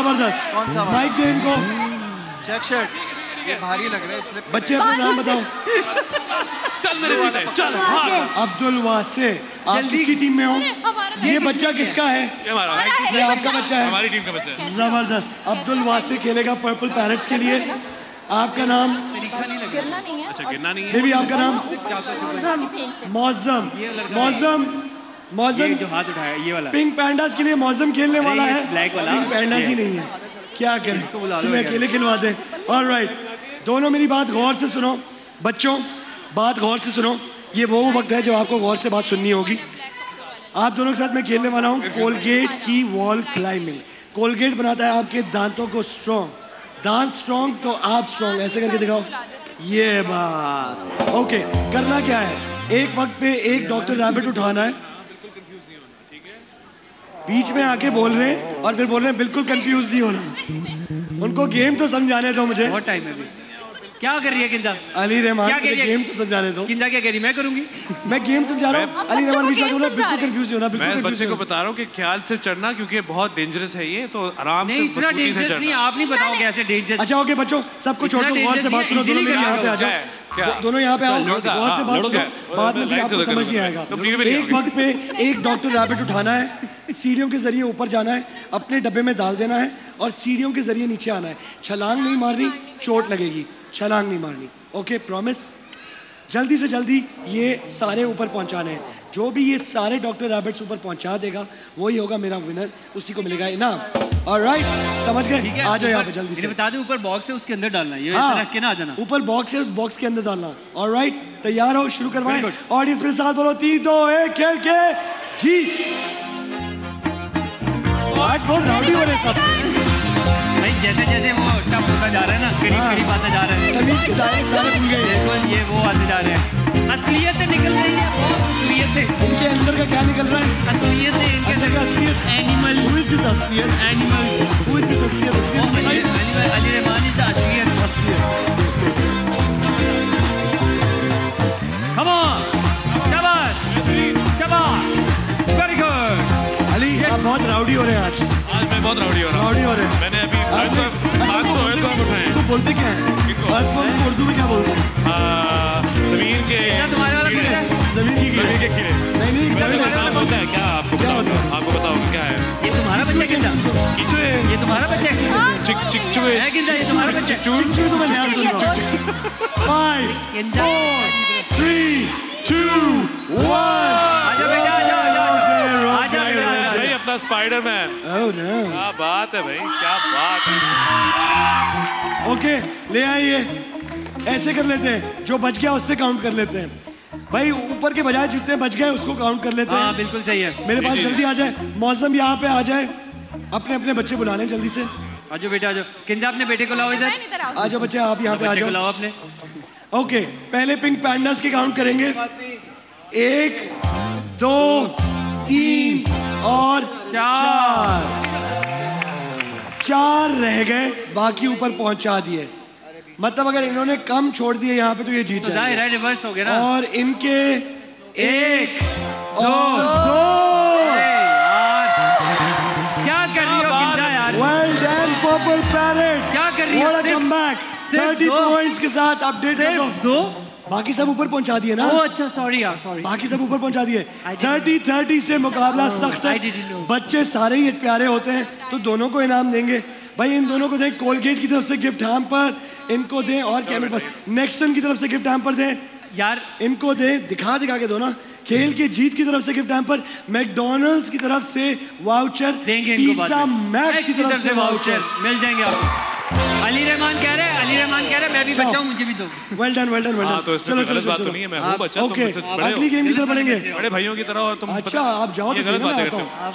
जबरदस्त। कौन सा माइक दे इनको। चेक शर्ट ये भारी लग रहा है इसलिए। बच्चे अपना नाम बताओ। चल मेरे जीते चल। अब्दुल वासे आप किसकी टीम में हो? ये बच्चा किसका है? ये आपका बच्चा है। हमारी टीम का बच्चा है। जबरदस्त। अब्दुल वासे खेलेगा पर्पल पैरेट्स के लिए। आपका नाम? गिरना नहीं है। अच्छा गिरना नहीं है। बेबी आपका नाम? मौजम। मौजम मौजम जो हाथ उठाया ये वाला पिंक पैंडास के लिए मौजम खेलने वाला है। ब्लैक वाला पिंक पैंडास ही नहीं है। क्या करें तुम्हें अकेले खिलवा दे। ऑलराइट दोनों मेरी बात गौर से सुनो। बच्चों बात गौर से सुनो। ये वो वक्त है जब आपको गौर से बात सुननी होगी। आप दोनों के साथ मैं खेलने वाला हूँ कोलगेट की वॉल क्लाइंबिंग। कोलगेट बनाता है आपके दांतों को स्ट्रॉन्ग। दांत स्ट्रॉन्ग तो आप स्ट्रॉन्ग। ऐसे करके दिखाओ। ये बात ओके। करना क्या है एक वक्त पे एक डॉक्टर रैबिट उठाना है। बीच में आके बोल रहे हैं और फिर बोल रहे हैं बिल्कुल कंफ्यूज नहीं होना। उनको गेम तो समझाने दो मुझे। बहुत टाइम है अभी। क्या कर रही है किंजा? अली रहमान को गेम तो समझाने दो। किंजा क्या कह रही? मैं करूंगी। मैं गेम समझा रहा हूँ। अली रहमान बीच में बोल रहा है बिल्कुल कंफ्यूज नहीं होना। मैं बच्चे को बता रहा हूँ कि ख्याल से चढ़ना क्योंकि बहुत डेंजरस है ये। तो आराम से इतना डेंजरस नहीं। आप नहीं बताओ कैसे डेंजरस। अच्छा ओके बच्चों सबको छोड़ दो। गौर से बात सुनो। दोनों यहाँ पे आ जाओ। दोनों यहाँ पे आओ। गौर से बात सुनो। बाद में भी आपको समझ नहीं आएगा। एक वक्त पे एक डॉक्टर रैबिट उठाना है। सीढ़ियों के जरिए ऊपर जाना है। अपने डब्बे में डाल देना है और सीढ़ियों के जरिए नीचे आना है। छलांग नहीं मारनी चोट लगेगी। छलांग नहीं मारनी ओके प्रॉमिस। जल्दी से जल्दी ये सारे ऊपर पहुंचाने हैं। जो भी ये सारे डॉक्टर रैबिट्स ऊपर पहुंचा देगा वही होगा मेरा विनर। उसी को मिलेगा इनाम। ऑलराइट समझ गए। आ जाओ यहाँ पे जल्दी से। बता दें ऊपर बॉक्स है उसके अंदर डालना है। ये रख के ना आ जाना। ऊपर बॉक्स है उस बॉक्स के अंदर डालना। ऑलराइट तैयार हो शुरू करवाएं। ऑडियंस मेरे साथ बोलो 3 2 1 खेल के जी। आज बहुत राउडी हो रहे सब भाई। जैसे जैसे वो टफ होता जा रहा है ना करीब करीब आता जा रहा है। तमीज के दायरे सारे भूल गए। बिल्कुल ये वो आते जा रहे हैं। असलियतें निकल रही है। असलियतें उनके अंदर का क्या निकल रहा है? असलियतें इनके अंदर का। असलियत एनिमल। हु इज दिस असलियत एनिमल? हु इज दिस असलियत असलियत? अली रहमान इज द असलियत असलियत। कम ऑन शाबाश शाबाश वेरी गुड। आप बहुत राउडी हो रहे हैं आज। आज मैं बहुत राउडी हो रहा हूँ। राउडी हो रहे हैं। मैंने अभी बोलते क्या है? उर्दू में क्या बोलते हैं? जमीन के कीड़े। नहीं नहीं होता है क्या? आपको क्या होता है? आपको बताओ क्या है? ये तुम्हारा बच्चा किंजा। ये तुम्हारा बच्चा चिकचुए है किंजा। ये तुम्हारा बच्चा चिकचुए। तो मैं नया सुन रहा हूँ। 5 4 3 2 1 स्पाइडरमैन। oh, no. क्या बात है भाई क्या बात है। ओके ले आइए। ऐसे कर लेते हैं जो बच गया उससे काउंट कर लेते हैं भाई। ऊपर के बजाय जितने बच गए उसको काउंट कर लेते हैं। बिल्कुल सही है। मेरे पास जल्दी आ जाए। मौसम यहाँ पे आ जाए। अपने अपने बच्चे बुला लें जल्दी से। आज बेटा आज किंजा अपने बेटे को लाओ इधर। आज बच्चे आप यहाँ पे आ जाओ लाओ अपने। ओके पहले पिंक पैंडस के काउंट करेंगे 1 2 3 और 4 4 रह गए। बाकी ऊपर पहुंचा दिए। मतलब अगर इन्होंने कम छोड़ दिए यहाँ पे तो ये जीत जाएंगे। रिवर्स हो गया ना। और इनके 1 और 2 क्या कर रही हो किंजा यार? Well done purple parrots. क्या कर रही हो? कम बैक 30 पॉइंट्स के साथ। अपडेट हो दो। बाकी सब ऊपर पहुंचा दिए ना। अच्छा सॉरी यार सॉरी। बाकी सब ऊपर पहुंचा दिए। 30 30 से मुकाबला सख्त है। बच्चे सारे ही प्यारे होते हैं तो दोनों को इनाम देंगे भाई। इन दोनों को दें कोलगेट की तरफ से गिफ्ट हैम्पर। इनको दें और कैमरे पास नेक्स्टन की तरफ से गिफ्ट हैम्पर दें यार। इनको दें दिखा के दो ना। खेल के जीत की तरफ से गिफ्ट हैम्पर। मैकडोनल्ड्स की तरफ से वाउचर देंगे। पिज्जा मैक्स की तरफ से वाउचर मिल जाएंगे आपको। अली रहमान कह रहे मैं भी बच्चा हूं मुझे भी दो। वेल डन तो इसमें गलत बात तो नहीं है। मैं हूं बच्चा। तुम मुझसे बड़े हो। अगली गेम की तरफ बढ़ेंगे। बड़े भाइयों की तरह और तुम। अच्छा आप जाओ तो गलत बातें करते हो।